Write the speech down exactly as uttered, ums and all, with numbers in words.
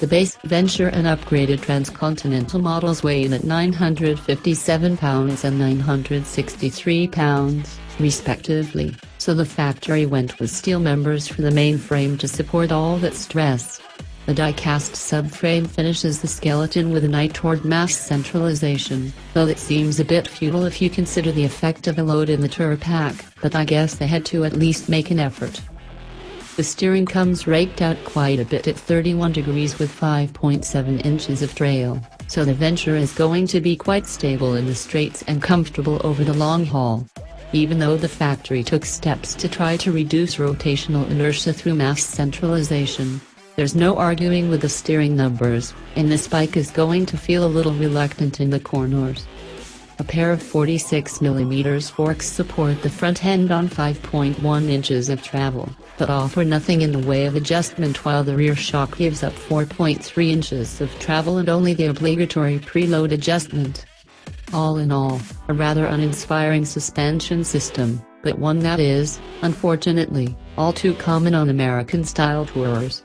The base Venture and upgraded Transcontinental models weigh in at nine hundred fifty-seven pounds and nine hundred sixty-three pounds, respectively, so the factory went with steel members for the mainframe to support all that stress. The die-cast subframe finishes the skeleton with an eye toward mass centralization, though that seems a bit futile if you consider the effect of a load in the Turpac, but I guess they had to at least make an effort. The steering comes raked out quite a bit at thirty-one degrees with five point seven inches of trail, so the Venture is going to be quite stable in the straights and comfortable over the long haul. Even though the factory took steps to try to reduce rotational inertia through mass centralization, there's no arguing with the steering numbers, and this bike is going to feel a little reluctant in the corners. A pair of forty-six millimeter forks support the front end on five point one inches of travel, but offer nothing in the way of adjustment, while the rear shock gives up four point three inches of travel and only the obligatory preload adjustment. All in all, a rather uninspiring suspension system, but one that is, unfortunately, all too common on American-style tours.